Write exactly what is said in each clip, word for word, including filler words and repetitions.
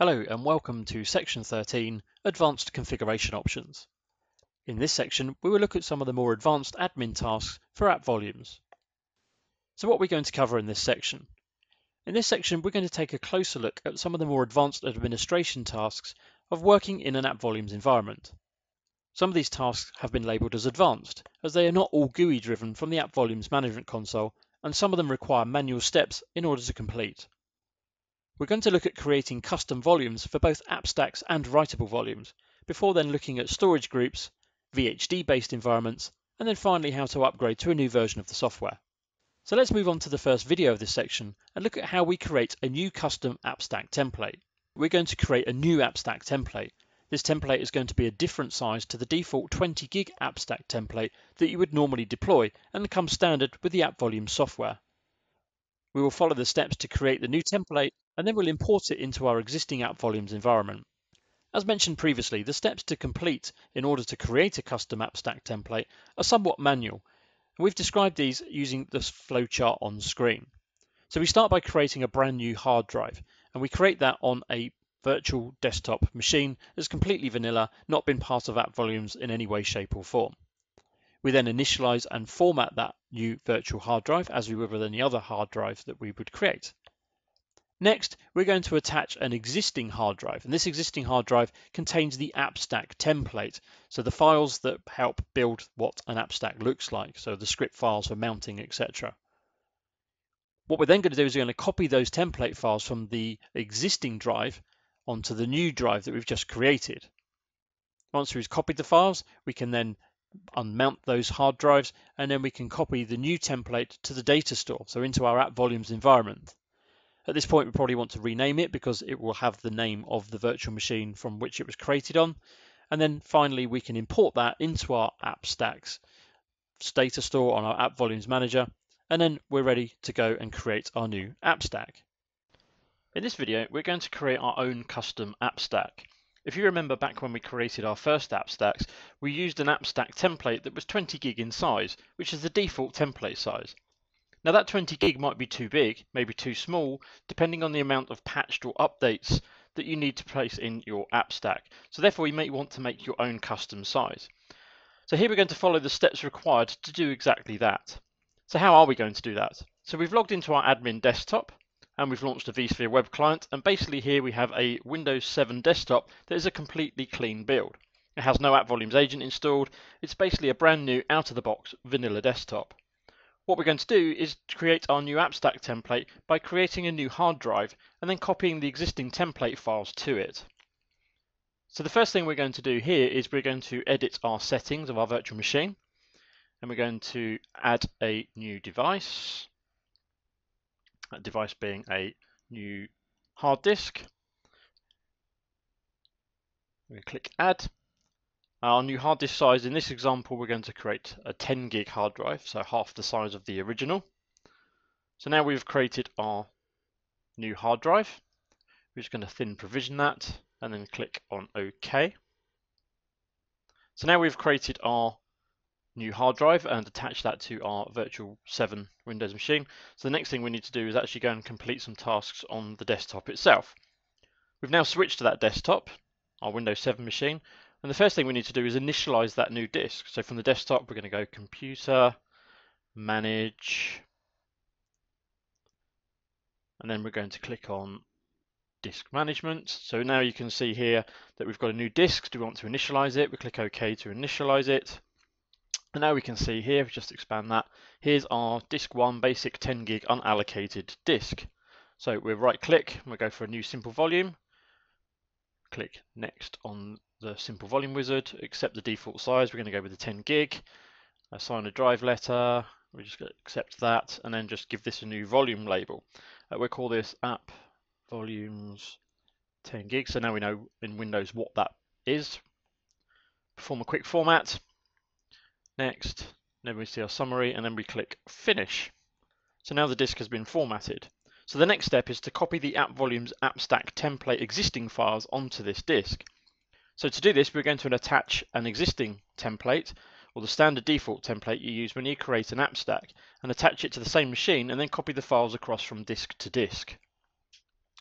Hello and welcome to Section thirteen, Advanced Configuration Options. In this section, we will look at some of the more advanced admin tasks for App Volumes. So what are we going to cover in this section? In this section, we're going to take a closer look at some of the more advanced administration tasks of working in an App Volumes environment. Some of these tasks have been labelled as advanced, as they are not all G U I driven from the App Volumes management console, and some of them require manual steps in order to complete. We're going to look at creating custom volumes for both app stacks and writable volumes, before then looking at storage groups, V H D-based environments, and then finally how to upgrade to a new version of the software. So let's move on to the first video of this section and look at how we create a new custom app stack template. We're going to create a new app stack template. This template is going to be a different size to the default twenty gig app stack template that you would normally deploy and comes standard with the App Volumes software. We will follow the steps to create the new template and then we'll import it into our existing App Volumes environment. As mentioned previously, the steps to complete in order to create a custom app stack template are somewhat manual. We've described these using this flowchart on screen. So we start by creating a brand new hard drive, and we create that on a virtual desktop machine that's completely vanilla, not been part of App Volumes in any way, shape or form. We then initialize and format that new virtual hard drive as we would with any other hard drive that we would create. Next, we're going to attach an existing hard drive, and this existing hard drive contains the AppStack template, so the files that help build what an AppStack looks like, so the script files for mounting, et cetera. What we're then going to do is we're going to copy those template files from the existing drive onto the new drive that we've just created. Once we've copied the files, we can then unmount those hard drives, and then we can copy the new template to the data store, so into our App Volumes environment. At this point, we probably want to rename it because it will have the name of the virtual machine from which it was created on. And then finally, we can import that into our AppStack's data store on our App Volumes manager, and then we're ready to go and create our new AppStack. In this video, we're going to create our own custom AppStack. If you remember back when we created our first app stacks, we used an app stack template that was twenty gig in size, which is the default template size. Now that twenty gig might be too big, maybe too small, depending on the amount of patched or updates that you need to place in your app stack. So therefore you may want to make your own custom size. So here we're going to follow the steps required to do exactly that. So how are we going to do that? So we've logged into our admin desktop, and we've launched a vSphere web client, and basically here we have a Windows seven desktop that is a completely clean build. It has no App Volumes agent installed. It's basically a brand new out-of-the-box vanilla desktop. What we're going to do is create our new AppStack template by creating a new hard drive and then copying the existing template files to it. So the first thing we're going to do here is we're going to edit our settings of our virtual machine, and we're going to add a new device. That device being a new hard disk. We click add. Our new hard disk size, in this example, we're going to create a ten gig hard drive, so half the size of the original. So now we've created our new hard drive. We're just going to thin provision that and then click on OK. So now we've created our new hard drive and attach that to our virtual seven Windows machine. So the next thing we need to do is actually go and complete some tasks on the desktop itself. We've now switched to that desktop, our Windows seven machine, and the first thing we need to do is initialize that new disk. So from the desktop we're going to go computer, manage, and then we're going to click on disk management. So now you can see here that we've got a new disk. Do we want to initialize it? We click OK to initialize it. And now we can see here, if we just expand that, here's our disk one basic ten gig unallocated disk. So we right click and we go for a new simple volume. Click next on the simple volume wizard, accept the default size. We're going to go with the ten gig. Assign a drive letter. We're just going to accept that and then just give this a new volume label. Uh, we'll call this App Volumes ten gig. So now we know in Windows what that is. Perform a quick format. Next, then we see our summary and then we click finish. So now the disk has been formatted. So the next step is to copy the App Volumes AppStack template existing files onto this disk. So to do this, we're going to attach an existing template or the standard default template you use when you create an AppStack and attach it to the same machine and then copy the files across from disk to disk.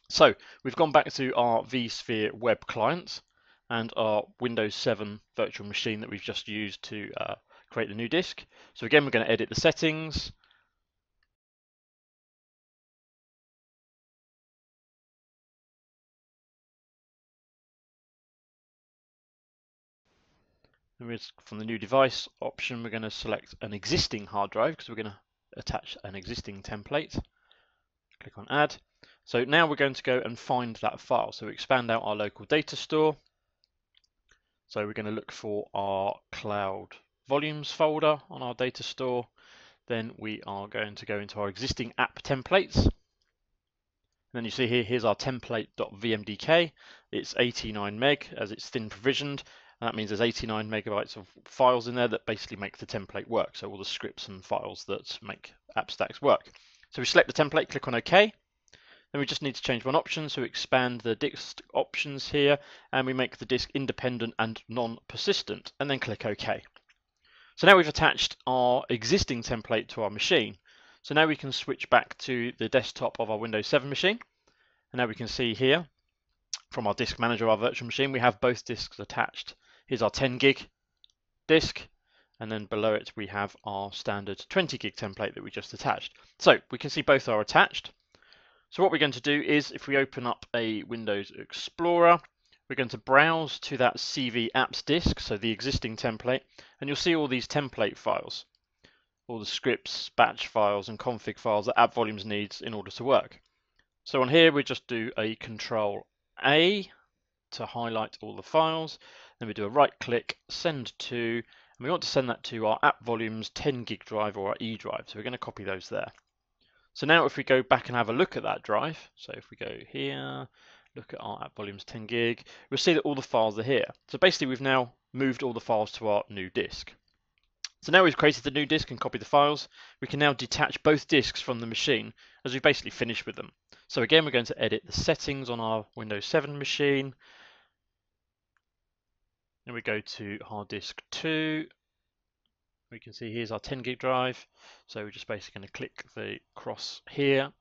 So we've gone back to our vSphere web client and our Windows seven virtual machine that we've just used to uh, create the new disk. So again, we're going to edit the settings. And from the new device option, we're going to select an existing hard drive because we're going to attach an existing template. Click on add. So now we're going to go and find that file. So we expand out our local data store. So we're going to look for our Cloud Volumes folder on our data store. Then we are going to go into our existing app templates. And then you see here, here's our template.vmdk. It's eighty-nine meg as it's thin provisioned. That means there's eighty-nine megabytes of files in there that basically make the template work. So all the scripts and files that make AppStack work. So we select the template, click on OK. Then we just need to change one option. So we expand the disk options here and we make the disk independent and non-persistent and then click OK. So now we've attached our existing template to our machine. So now we can switch back to the desktop of our Windows seven machine. And now we can see here from our disk manager, our virtual machine, we have both disks attached. Here's our ten gig disk, and then below it we have our standard twenty gig template that we just attached. So we can see both are attached. So what we're going to do is, if we open up a Windows Explorer, we're going to browse to that C V apps disk, so the existing template, and you'll see all these template files, all the scripts, batch files and config files that App Volumes needs in order to work. So on here we just do a control A to highlight all the files, then we do a right click, send to, and we want to send that to our App Volumes ten gig drive or our E drive, so we're going to copy those there. So now if we go back and have a look at that drive, so if we go here, look at our App Volumes ten gig, we'll see that all the files are here. So basically we've now moved all the files to our new disk. So now we've created the new disk and copied the files, we can now detach both disks from the machine as we basically finished with them. So again, we're going to edit the settings on our Windows seven machine. Then we go to hard disk two. We can see here's our ten gig drive. So we're just basically going to click the cross here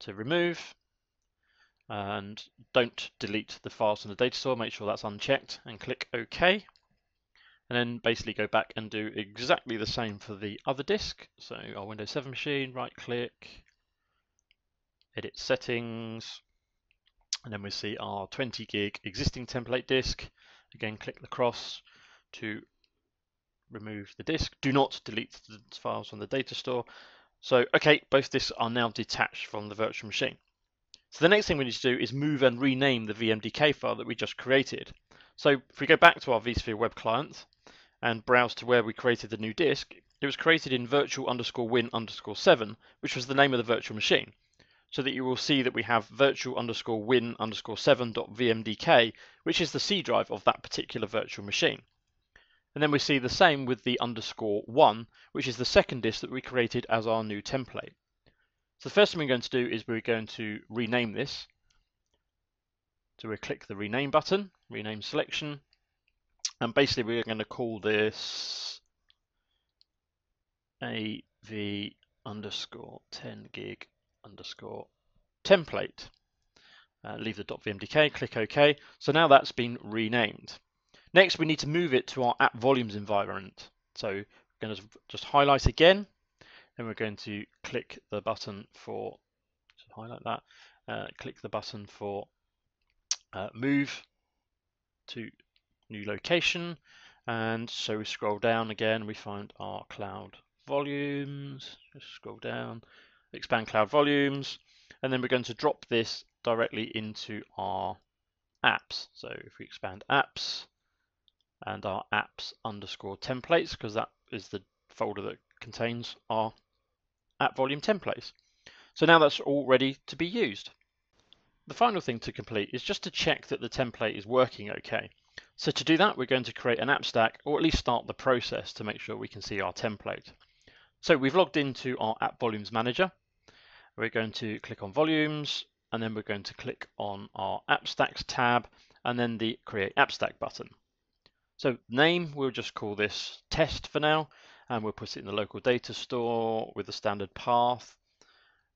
to remove. And don't delete the files from the data store, make sure that's unchecked and click OK. And then basically go back and do exactly the same for the other disk. So our Windows seven machine, right click, edit settings, and then we see our twenty gig existing template disk. Again, click the cross to remove the disk. Do not delete the files from the data store. So, okay, both disks are now detached from the virtual machine. So the next thing we need to do is move and rename the V M D K file that we just created. So if we go back to our vSphere web client and browse to where we created the new disk, it was created in virtual underscore win underscore seven, which was the name of the virtual machine. So that you will see that we have virtual underscore win underscore seven dot V M D K, which is the C drive of that particular virtual machine. And then we see the same with the underscore one, which is the second disk that we created as our new template. So the first thing we're going to do is we're going to rename this. So we click the rename button, rename selection, and basically we're going to call this A V underscore ten gig underscore template. Uh, leave the .vmdk, click OK. So now that's been renamed. Next we need to move it to our App Volumes environment. So we're going to just highlight again, then we're going to click the button for, just highlight that, uh, click the button for Uh, move to new location, and so we scroll down again, we find our Cloud Volumes, just scroll down, expand Cloud Volumes, and then we're going to drop this directly into our apps. So if we expand apps and our apps underscore templates, because that is the folder that contains our App Volume templates. So now that's all ready to be used. The final thing to complete is just to check that the template is working okay. So to do that, we're going to create an AppStack, or at least start the process to make sure we can see our template. So we've logged into our App Volumes Manager. We're going to click on Volumes, and then we're going to click on our AppStacks tab, and then the Create AppStack button. So name, we'll just call this Test for now, and we'll put it in the local data store with the standard path.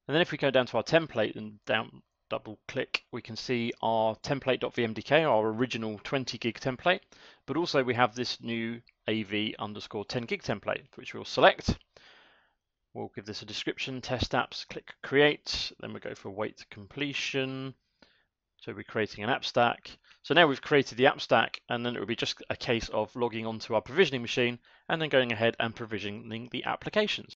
And then if we go down to our template and down double click, we can see our template.vmdk, our original twenty gig template, but also we have this new av underscore ten gig template, which we'll select. We'll give this a description, test apps, click create, then we go for wait completion. So we're creating an app stack. So now we've created the app stack, and then it will be just a case of logging onto our provisioning machine and then going ahead and provisioning the applications.